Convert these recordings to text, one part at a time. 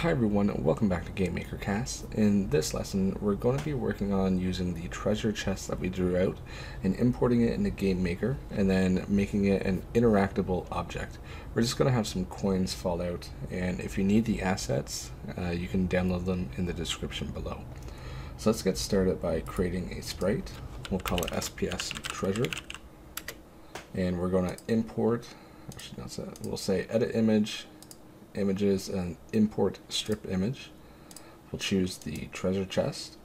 Hi everyone, welcome back to GameMaker Cast. In this lesson, we're going to be working on using the treasure chest that we drew out and importing it into GameMaker and then making it an interactable object. We're just going to have some coins fall out, and if you need the assets, you can download them in the description below. So let's get started by creating a sprite. We'll call it SPS Treasure, and we're going to import, actually that's it, we'll say edit image, images, and import strip image. We'll choose the treasure chest,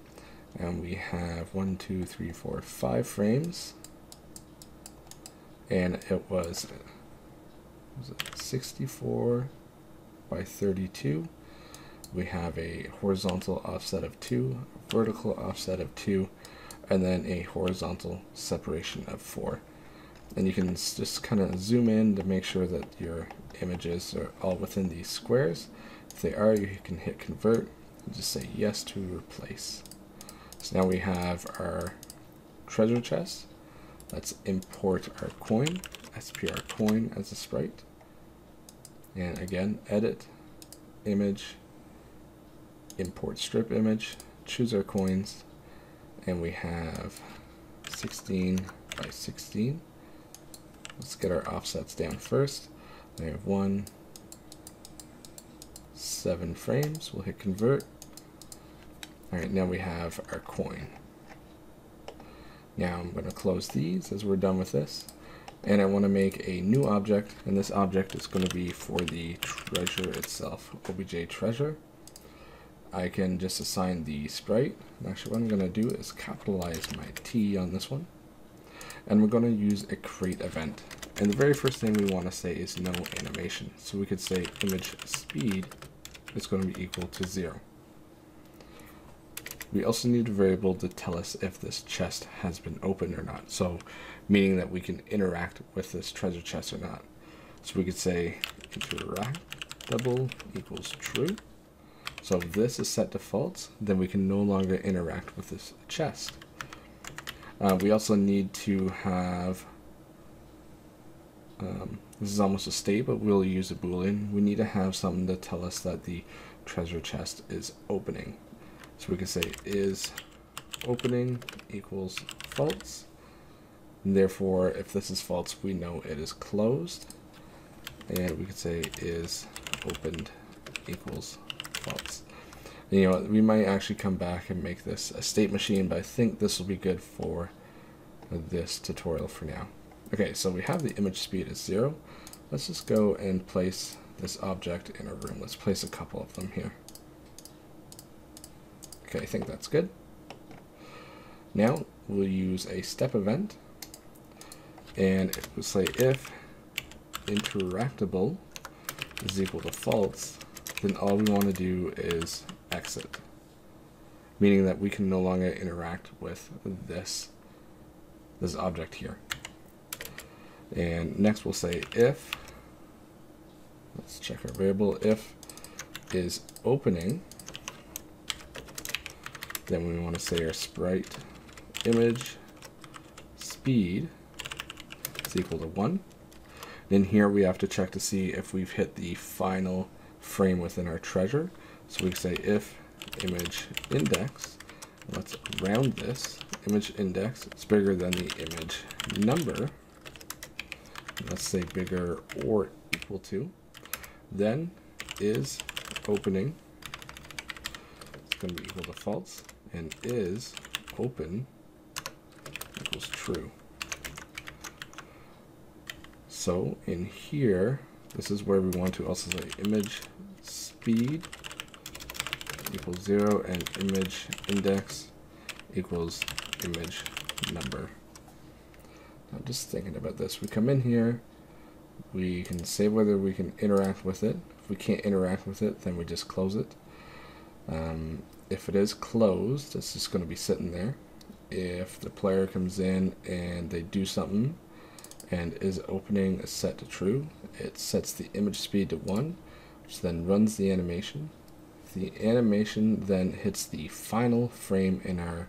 and we have 5 frames, and it was 64 by 32. We have a horizontal offset of 2, a vertical offset of 2, and then a horizontal separation of 4. And you can just kind of zoom in to make sure that your images are all within these squares. If they are, you can hit convert and just say yes to replace. So now we have our treasure chest. Let's import our coin, SPR coin, as a sprite. And again, edit, image, import strip image, choose our coins, and we have 16 by 16. Let's get our offsets down first. We have 7 frames. We'll hit convert. All right, now we have our coin. Now I'm going to close these as we're done with this. And I want to make a new object, and this object is going to be for the treasure itself, OBJ treasure. I can just assign the sprite. Actually, what I'm going to do is capitalize my T on this one. And we're going to use a create event. And the very first thing we want to say is no animation. So we could say image speed is going to be equal to 0. We also need a variable to tell us if this chest has been opened or not. So meaning that we can interact with this treasure chest or not. So we could say interactable equals true. So if this is set to false, then we can no longer interact with this chest. We also need to have, this is almost a state, but we'll use a Boolean. We need to have something to tell us that the treasure chest is opening. So we can say is opening equals false. And therefore, if this is false, we know it is closed. And we can say is opened equals false. You know, we might actually come back and make this a state machine, but I think this will be good for this tutorial for now. Okay, so we have the image speed is 0. Let's just go and place this object in a room. Let's place a couple of them here. Okay, I think that's good. Now we'll use a step event, and we'll say if interactable is equal to false, then all we want to do is exit, meaning that we can no longer interact with this object here. And next we'll say if, let's check our variable, if is opening, then we want to say our sprite image speed is equal to 1. Then here we have to check to see if we've hit the final frame within our treasure. So we say if image index, let's round this, image index, it's bigger than the image number, let's say bigger or equal to, then is opening, it's going to be equal to false, and is open equals true. So in here, this is where we want to also say image speed equals 0 and image index equals image number. I'm just thinking about this. We come in here, we can say whether we can interact with it. If we can't interact with it, then we just close it. If it is closed, it's just going to be sitting there. If the player comes in and they do something and is opening is set to true, it sets the image speed to 1, which then runs the animation. The animation then hits the final frame in our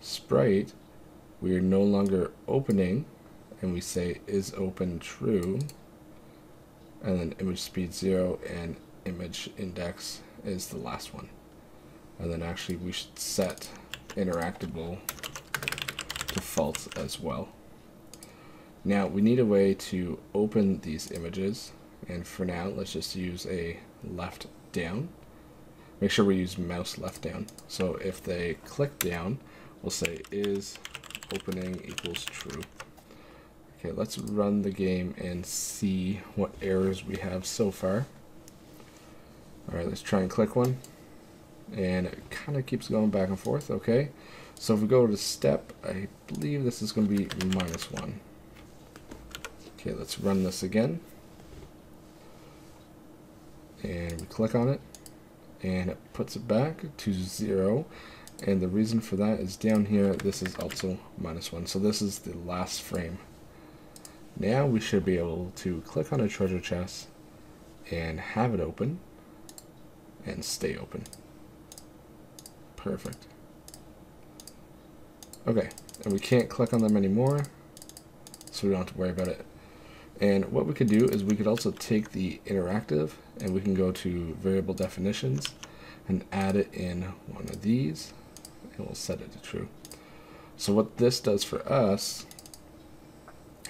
sprite, we are no longer opening, and we say is open true, and then image speed 0 and image index is the last one. And then actually we should set interactable to false as well. Now we need a way to open these images, and for now let's just use a left down. Make sure we use mouse left down. So if they click down, we'll say is opening equals true. Okay, let's run the game and see what errors we have so far. Alright, let's try and click one. And it kind of keeps going back and forth. Okay, so if we go to step, I believe this is going to be -1. Okay, let's run this again. And we click on it, and it puts it back to 0. And the reason for that is down here, this is also -1. So this is the last frame. Now we should be able to click on a treasure chest and have it open and stay open. Perfect. Okay, and we can't click on them anymore, so we don't have to worry about it. And what we could do is we could also take the interactive and we can go to variable definitions and add it in one of these, and we'll set it to true. So what this does for us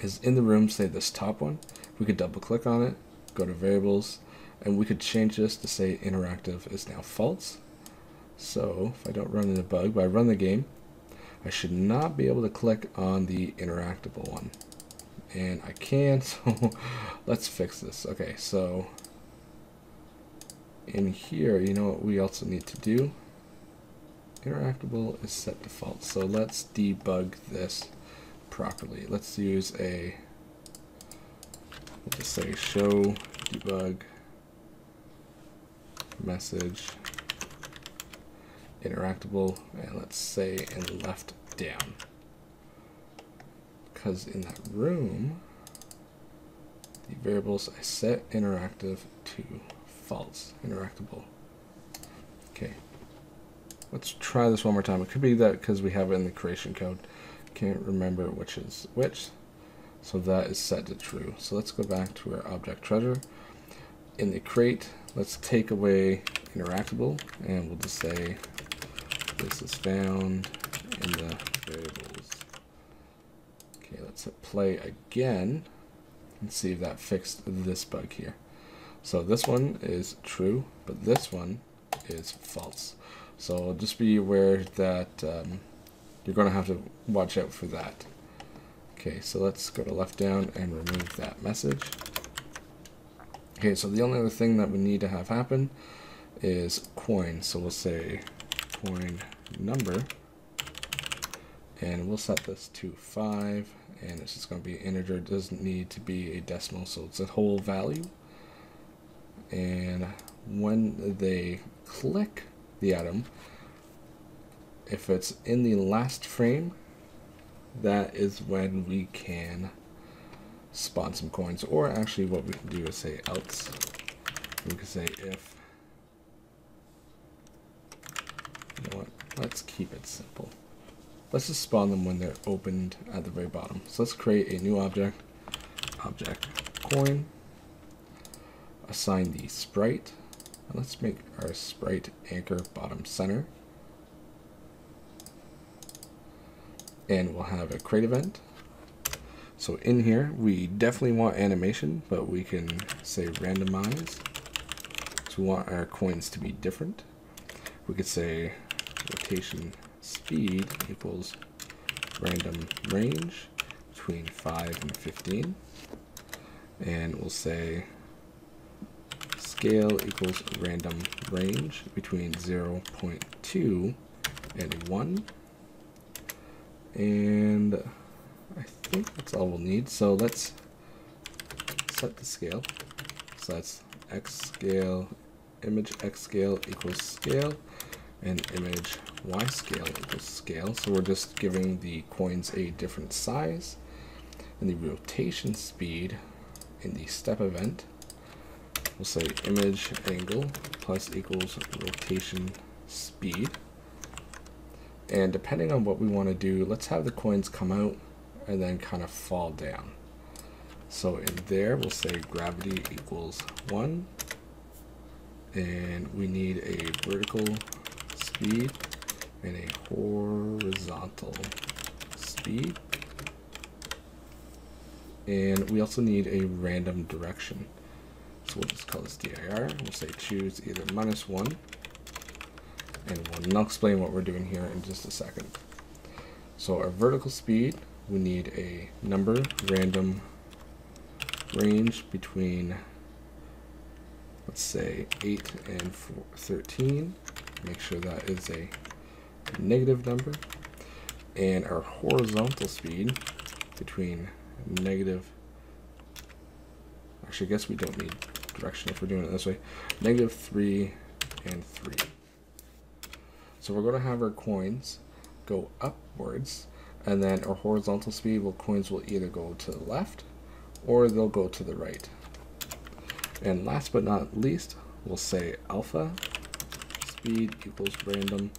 is in the room, say this top one, we could double click on it, go to variables, and we could change this to say interactive is now false. So if I don't run into a bug, but I run the game, I should not be able to click on the interactable one. And I can, so let's fix this. Okay, so in here, you know what we also need to do? Interactable is set to false. So let's debug this properly. Let's use a, let's say show debug message interactable, and let's say and left down. Because in that room, the variables I set interactive to false, interactable. Okay, let's try this one more time. It could be that because we have it in the creation code, can't remember which is which. So that is set to true. So let's go back to our object treasure. In the crate, let's take away interactable, and we'll just say this is found in the variables. Okay, let's hit play again and see if that fixed this bug here. So this one is true, but this one is false. So just be aware that you're going to have to watch out for that. Okay, so let's go to left down and remove that message. Okay, so the only other thing that we need to have happen is coin. So we'll say coin number, and we'll set this to 5, and it's just going to be an integer. It doesn't need to be a decimal, so it's a whole value. And when they click the item, if it's in the last frame, that is when we can spawn some coins. Or actually what we can do is say else. We can say if, you know what, let's keep it simple. Let's just spawn them when they're opened at the very bottom. So let's create a new object, object coin, assign the sprite, and let's make our sprite anchor bottom center. And we'll have a crate event. So in here, we definitely want animation, but we can say randomize. So we want our coins to be different. We could say rotation speed equals random range between 5 and 15. And we'll say scale equals random range between 0.2 and 1. And I think that's all we'll need. So let's set the scale. So that's x scale, image x scale equals scale, and image y scale equals scale. So we're just giving the coins a different size. And the rotation speed in the step event, we'll say image angle plus equals rotation speed. And depending on what we want to do, let's have the coins come out and then kind of fall down. So in there, we'll say gravity equals 1. and we need a vertical speed and a horizontal speed, and we also need a random direction. So we'll just call this dir. We'll say choose either -1, and we'll explain what we're doing here in just a second. So our vertical speed, we need a number random range between, let's say, 8 and 13. Make sure that is a negative number. And our horizontal speed between negative, actually I guess we don't need direction if we're doing it this way, -3 and 3. So we're going to have our coins go upwards, and then our horizontal speed will coins will either go to the left or they'll go to the right. And last but not least, we'll say alpha speed equals random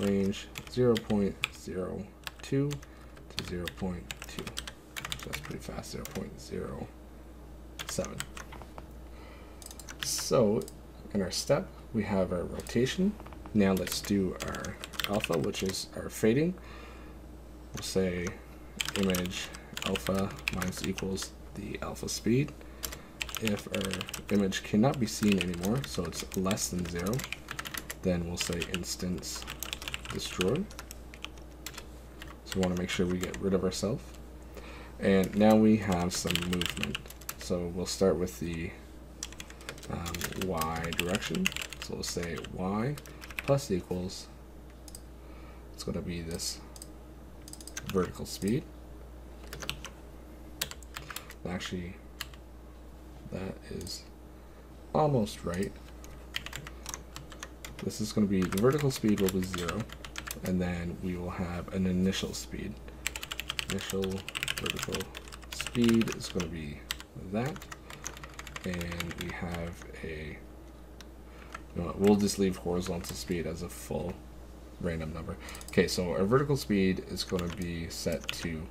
range 0.02 to 0.2. So that's pretty fast, 0.07. So in our step, we have our rotation. Now let's do our alpha, which is our fading. We'll say image alpha minus equals the alpha speed. If our image cannot be seen anymore, so it's less than 0, then we'll say instance destroy. So we want to make sure we get rid of ourselves. And now we have some movement. So we'll start with the y direction. So we'll say y plus equals, it's going to be this vertical speed. Actually, that is almost right. This is going to be, the vertical speed will be 0, and then we will have an initial speed. Initial vertical speed is going to be that, and we have a, you know what, we'll just leave horizontal speed as a full random number. Okay, so our vertical speed is going to be set to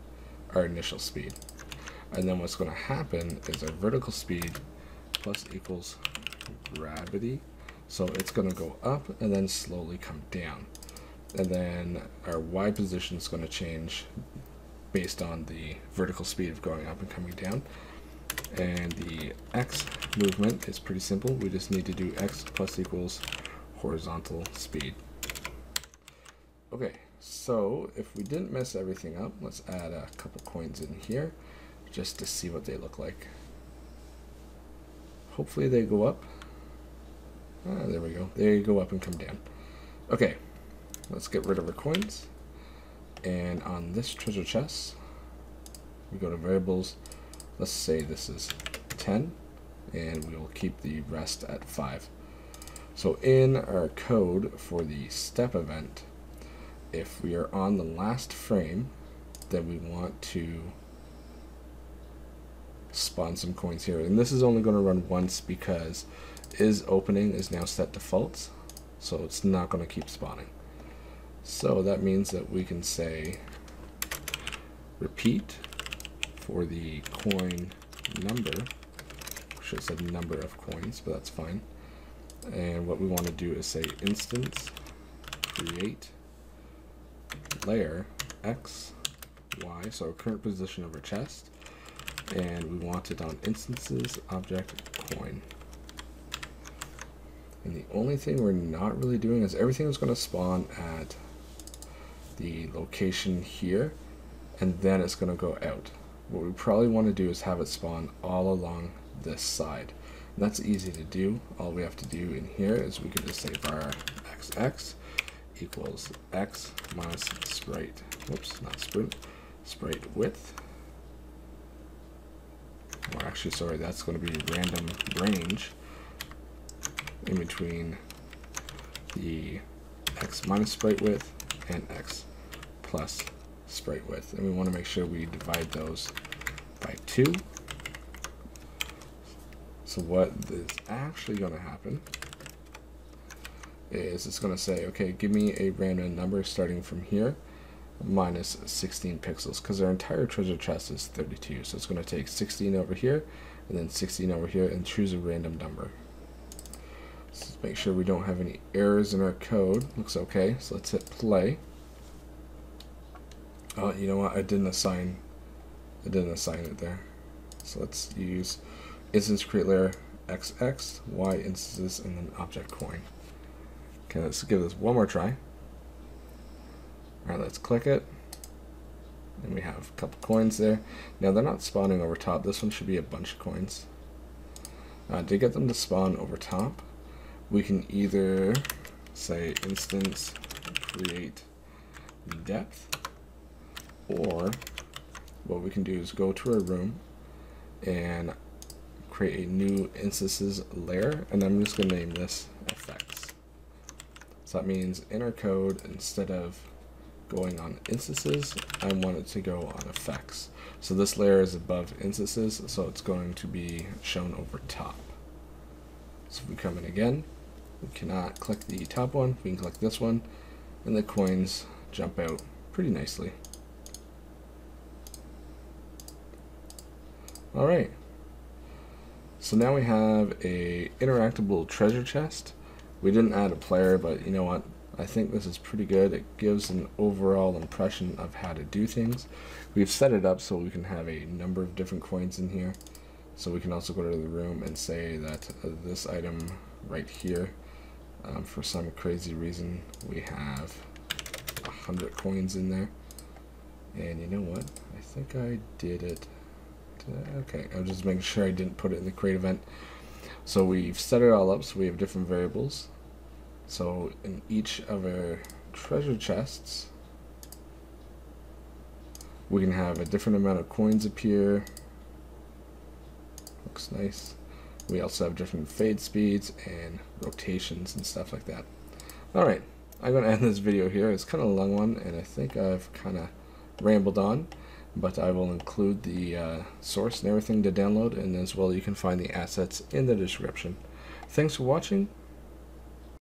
our initial speed. And then what's going to happen is our vertical speed plus equals gravity. So it's going to go up and then slowly come down. And then our y position is going to change based on the vertical speed of going up and coming down. And the x movement is pretty simple. We just need to do x plus equals horizontal speed. Okay, so if we didn't mess everything up, let's add a couple coins in here just to see what they look like. Hopefully they go up. Ah, there we go. They go up and come down. Okay, let's get rid of our coins. And on this treasure chest, we go to variables. Let's say this is 10, and we will keep the rest at 5. So in our code for the step event, if we are on the last frame, then we want to spawn some coins here, and this is only going to run once because is opening is now set to false, so it's not going to keep spawning. So that means that we can say repeat for the coin number. I should have said number of coins, but that's fine. And what we want to do is say instance create layer x y, so our current position of our chest, and we want it on instances object coin. And the only thing we're not really doing is everything is going to spawn at the location here, and then it's going to go out. What we probably want to do is have it spawn all along this side, and that's easy to do. All we have to do in here is we can just say var xx equals x minus sprite, whoops, not sprint, sprite width. Or actually, sorry, that's going to be random range in between the x minus sprite width and x plus sprite width. And we want to make sure we divide those by 2. So what is actually going to happen is it's going to say, okay, give me a random number starting from here minus 16 pixels, because our entire treasure chest is 32, so it's going to take 16 over here and then 16 over here and choose a random number. make sure we don't have any errors in our code. Looks okay, so let's hit play. Oh, you know what, I didn't assign it there. So let's use instance create layer XX, Y instances, and then object coin. Okay, let's give this one more try. Alright, let's click it. And we have a couple coins there. Now they're not spawning over top. This one should be a bunch of coins. To get them to spawn over top, we can either say instance create depth, or what we can do is go to our room and create a new instances layer, and I'm just going to name this FX. So that means in our code, instead of going on instances, I want it to go on effects. So this layer is above instances, so it's going to be shown over top. So if we come in again, we cannot click the top one, we can click this one, and the coins jump out pretty nicely. Alright, so now we have a interactable treasure chest. We didn't add a player, but you know what? I think this is pretty good. It gives an overall impression of how to do things. We've set it up so we can have a number of different coins in here. So we can also go to the room and say that this item right here, for some crazy reason, we have 100 coins in there. And you know what? I think I did it. Okay, I'm just making sure I didn't put it in the create event. So we've set it all up so we have different variables. So in each of our treasure chests, we can have a different amount of coins appear. Looks nice. We also have different fade speeds and rotations and stuff like that. Alright, I'm going to end this video here. It's kind of a long one, and I think I've kind of rambled on. But I will include the source and everything to download, and as well you can find the assets in the description. Thanks for watching,